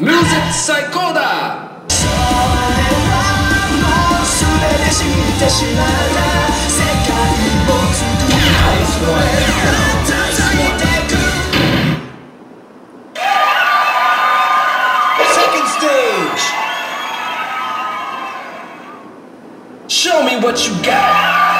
Music Psychoda! Second stage! Show me what you got!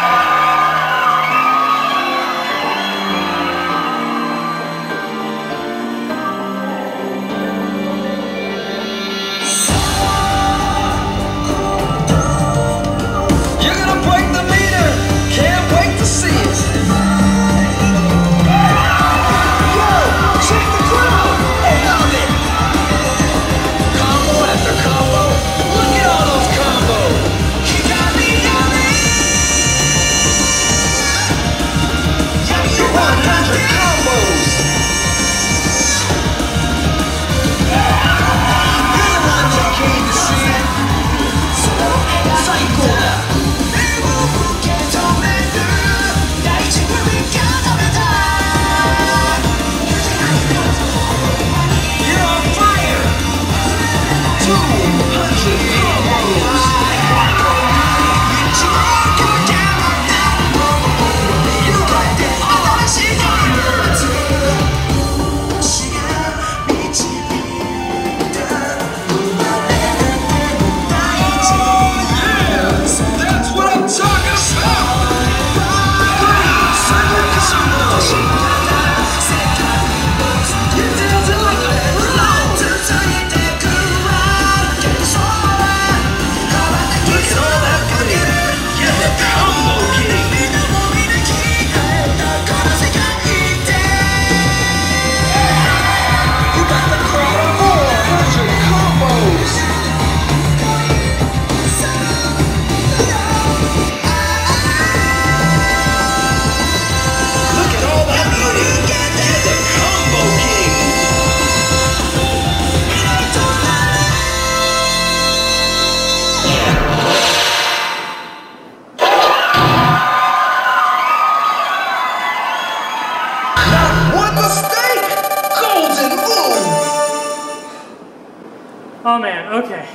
Oh man, okay.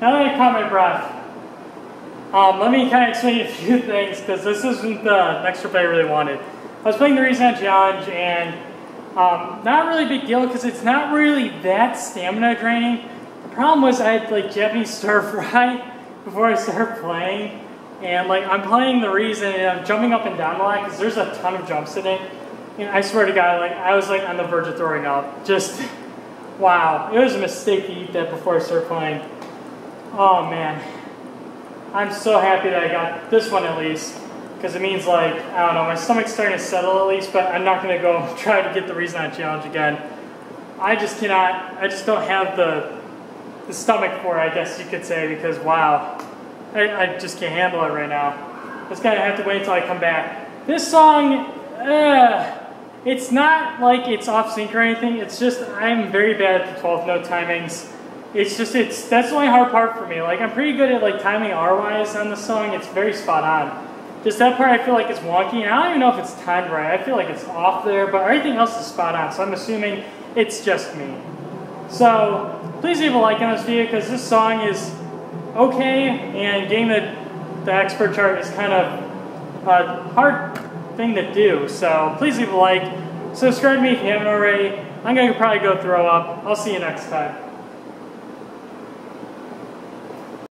Now that I caught my breath, let me kind of explain a few things, because this isn't the next trip I really wanted. I was playing the Resident Challenge, and not really a big deal, because it's not really that stamina draining. The problem was I had like Japanese stir fry before I started playing, and like I'm playing the Reason, and I'm jumping up and down a lot, because there's a ton of jumps in it. And I swear to God, like I was like on the verge of throwing up. Just wow, it was a mistake to eat that before I started playing. Oh man, I'm so happy that I got this one at least, because it means like, I don't know, my stomach's starting to settle at least, but I'm not going to go try to get the Reason Challenge again. I just cannot, I just don't have the stomach for it, I guess you could say, because wow, I just can't handle it right now. It's going to have to wait until I come back. This song, it's not like it's off sync or anything, it's just I'm very bad at the 12th note timings. It's just, that's the only hard part for me. Like I'm pretty good at like timing R-wise on the song, it's very spot on. Just that part I feel like it's wonky, and I don't even know if it's timed right. I feel like it's off there, but everything else is spot on, so I'm assuming it's just me. So please leave a like on this video, because this song is okay, and getting the expert chart is kind of hard thing to do, so please leave a like, subscribe to me if you haven't already. I'm gonna probably go throw up. I'll see you next time.